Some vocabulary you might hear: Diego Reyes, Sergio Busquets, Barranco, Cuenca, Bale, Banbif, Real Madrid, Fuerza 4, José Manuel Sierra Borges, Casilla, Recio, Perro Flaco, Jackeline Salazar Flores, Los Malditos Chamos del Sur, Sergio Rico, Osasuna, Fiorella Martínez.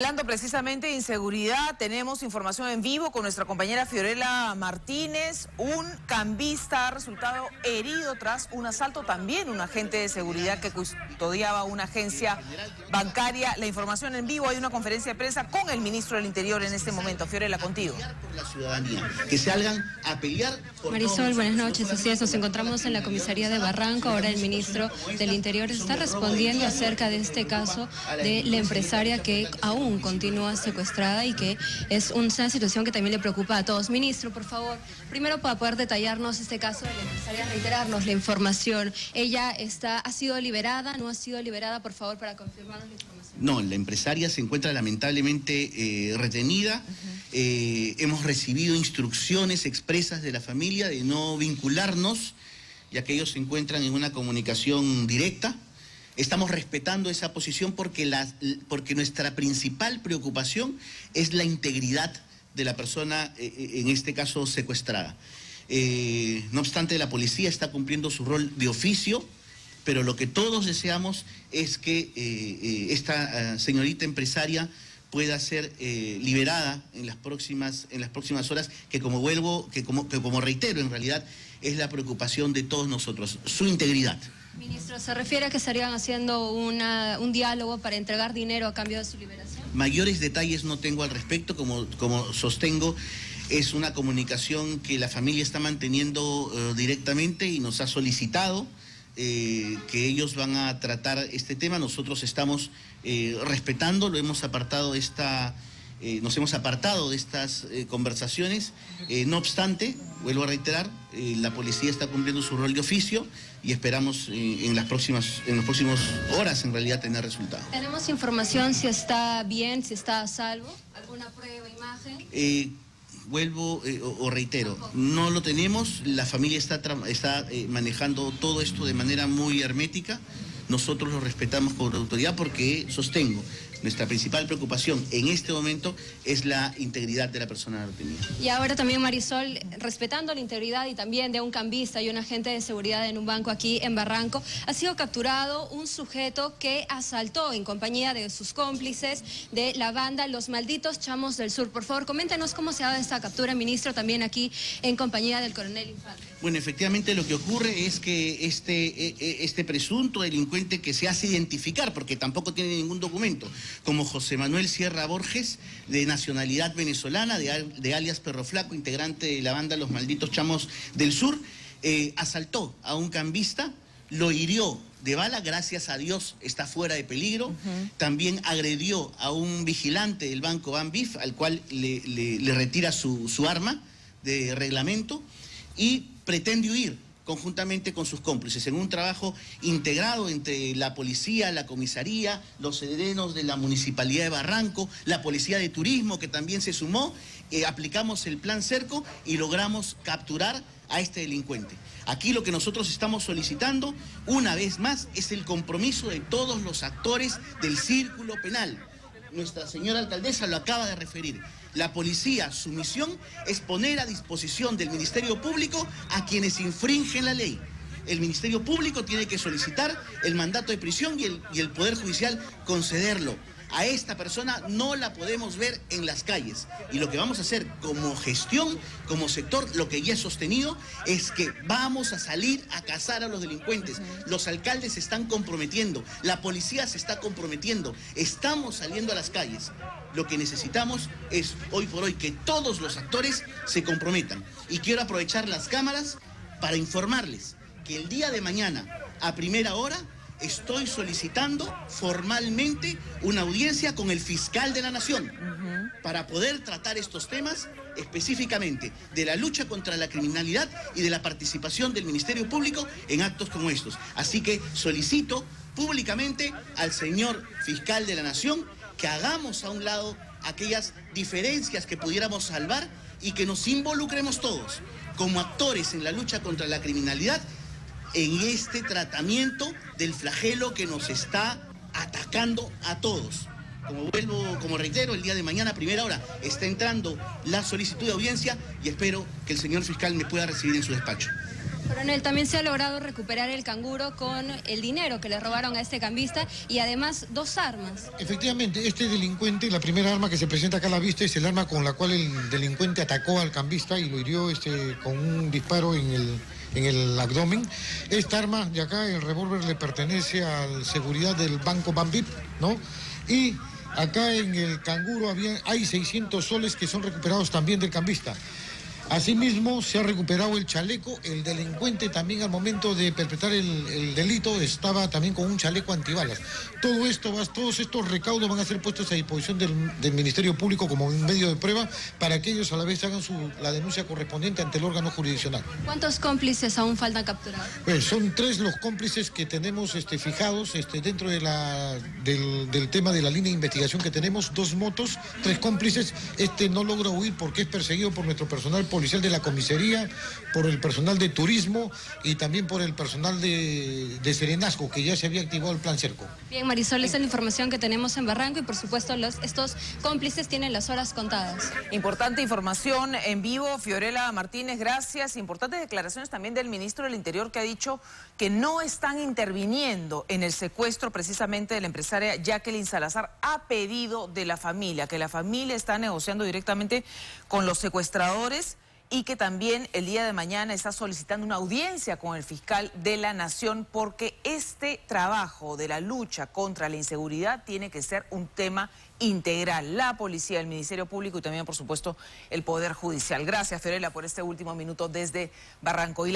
Hablando precisamente de inseguridad, tenemos información en vivo con nuestra compañera Fiorella Martínez. Un cambista ha resultado herido tras un asalto, también un agente de seguridad que custodiaba una agencia bancaria. La información en vivo, hay una conferencia de prensa con el ministro del Interior en este momento. Fiorella, contigo. Que salgan a pelear por Marisol, buenas noches. Así es, nos encontramos en la comisaría de Barranco. Ahora el ministro del Interior está respondiendo acerca de este caso de la empresaria que aún continúa secuestrada y que es una situación que también le preocupa a todos. Ministro, por favor, primero para poder detallarnos este caso de la empresaria, reiterarnos la información. ¿Ella ha sido liberada, no ha sido liberada? Por favor, para confirmarnos la información. No, la empresaria se encuentra lamentablemente retenida. Hemos recibido instrucciones expresas de la familia de no vincularnos, ya que ellos se encuentran en una comunicación directa. Estamos respetando esa posición porque nuestra principal preocupación es la integridad de la persona, en este caso secuestrada. No obstante, la policía está cumpliendo su rol de oficio, pero lo que todos deseamos es que esta señorita empresaria pueda ser liberada en las próximas horas, que como reitero, en realidad es la preocupación de todos nosotros, su integridad. Ministro, ¿se refiere a que estarían haciendo un diálogo para entregar dinero a cambio de su liberación? Mayores detalles no tengo al respecto, como sostengo, es una comunicación que la familia está manteniendo directamente y nos ha solicitado que ellos van a tratar este tema. Nosotros estamos respetando, nos hemos apartado de estas conversaciones. No obstante, vuelvo a reiterar, la policía está cumpliendo su rol de oficio y esperamos en las próximas horas, en realidad, tener resultados. ¿Tenemos información si está bien, si está a salvo? ¿Alguna prueba, imagen? Reitero, no lo tenemos. La familia está manejando todo esto de manera muy hermética. Nosotros lo respetamos con autoridad porque, sostengo, nuestra principal preocupación en este momento es la integridad de la persona retenida. Y ahora también, Marisol, respetando la integridad y también de un cambista y un agente de seguridad en un banco aquí en Barranco, ha sido capturado un sujeto que asaltó en compañía de sus cómplices de la banda Los Malditos Chamos del Sur. Por favor, coméntenos cómo se ha dado esta captura, ministro, también aquí en compañía del coronel Infante. Bueno, efectivamente lo que ocurre es que este presunto delincuente que se hace identificar, porque tampoco tiene ningún documento, como José Manuel Sierra Borges, de nacionalidad venezolana, de alias Perro Flaco, integrante de la banda Los Malditos Chamos del Sur, asaltó a un cambista, lo hirió de bala, gracias a Dios está fuera de peligro. También agredió a un vigilante del banco Banbif, al cual le retira su arma de reglamento y pretende huir conjuntamente con sus cómplices, en un trabajo integrado entre la policía, la comisaría, los serenos de la Municipalidad de Barranco, la Policía de Turismo, que también se sumó. Aplicamos el plan cerco y logramos capturar a este delincuente. Aquí lo que nosotros estamos solicitando, una vez más, es el compromiso de todos los actores del círculo penal. Nuestra señora alcaldesa lo acaba de referir. La policía, su misión es poner a disposición del Ministerio Público a quienes infringen la ley. El Ministerio Público tiene que solicitar el mandato de prisión y el Poder Judicial concederlo. A esta persona no la podemos ver en las calles. Y lo que vamos a hacer como gestión, como sector, lo que ya he sostenido, es que vamos a salir a cazar a los delincuentes. Los alcaldes se están comprometiendo, la policía se está comprometiendo, estamos saliendo a las calles. Lo que necesitamos es, hoy por hoy, que todos los actores se comprometan. Y quiero aprovechar las cámaras para informarles que el día de mañana, a primera hora, estoy solicitando formalmente una audiencia con el fiscal de la Nación para poder tratar estos temas específicamente de la lucha contra la criminalidad y de la participación del Ministerio Público en actos como estos. Así que solicito públicamente al señor fiscal de la Nación que hagamos a un lado aquellas diferencias que pudiéramos salvar y que nos involucremos todos como actores en la lucha contra la criminalidad en este tratamiento del flagelo que nos está atacando a todos. Como reitero, el día de mañana a primera hora está entrando la solicitud de audiencia y espero que el señor fiscal me pueda recibir en su despacho. Coronel, también se ha logrado recuperar el canguro con el dinero que le robaron a este cambista y además 2 armas. Efectivamente, este delincuente, la primera arma que se presenta acá a la vista es el arma con la cual el delincuente atacó al cambista y lo hirió con un disparo en el abdomen. Esta arma de acá, el revólver, le pertenece a la seguridad del banco Banbif, ¿no? Y acá en el canguro hay 600 soles que son recuperados también del cambista. Asimismo, se ha recuperado el chaleco. El delincuente también al momento de perpetrar el delito estaba también con un chaleco antibalas. Todos estos recaudos van a ser puestos a disposición del Ministerio Público como un medio de prueba para que ellos a la vez hagan la denuncia correspondiente ante el órgano jurisdiccional. ¿Cuántos cómplices aún faltan capturar? Pues son 3 los cómplices que tenemos fijados dentro de del tema de la línea de investigación que tenemos. 2 motos, 3 cómplices. No logra huir porque es perseguido por nuestro personal policial de la comisaría, por el personal de turismo y también por el personal de serenazgo, que ya se había activado el plan cerco. Bien, Marisol, esa es la información que tenemos en Barranco y por supuesto estos cómplices tienen las horas contadas. Importante información en vivo, Fiorella Martínez, gracias. Importantes declaraciones también del ministro del Interior, que ha dicho que no están interviniendo en el secuestro precisamente de la empresaria Jackeline Salazar a pedido de la familia, que la familia está negociando directamente con los secuestradores y que también el día de mañana está solicitando una audiencia con el fiscal de la Nación, porque este trabajo de la lucha contra la inseguridad tiene que ser un tema integral. La policía, el Ministerio Público y también, por supuesto, el Poder Judicial. Gracias, Fiorella, por este último minuto desde Barranco.